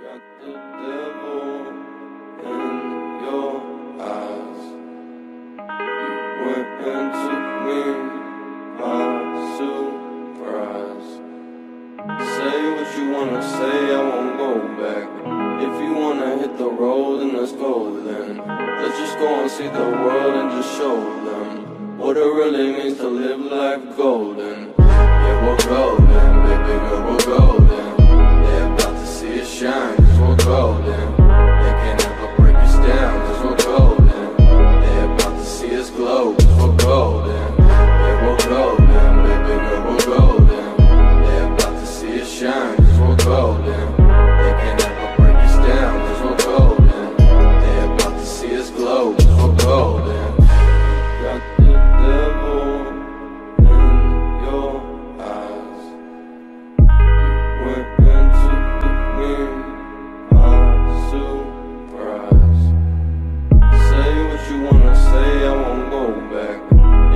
Got the devil in your eyes. You went and took me by surprise. Say what you wanna say, I won't go back. If you wanna hit the road, then let's go then. Let's just go and see the world and just show them what it really means to live life golden. Yeah, we're golden, baby girl, we're golden. Yeah, about to see it shine, cause we're golden. They can't ever break us down, cause we're golden. They're about to see us glow, cause we're golden. Yeah, we're golden, baby girl, we're golden. They're about to see it shine, cause we're golden. They can't ever break us down, cause we're golden. They're about to see us glow, cause we're golden. Got the devil in your eyes. You went and took me by surprise. Say what you wanna say, I won't go back.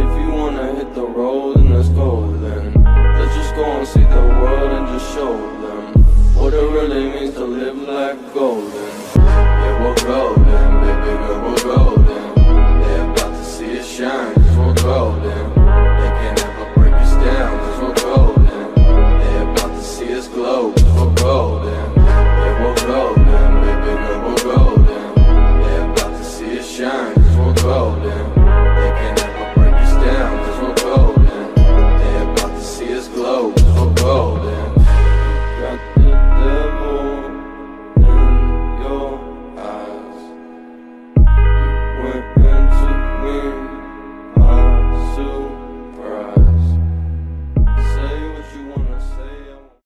If you wanna hit the road, then let's go then. Let's just go and see the world and just show them what it really means to live life golden.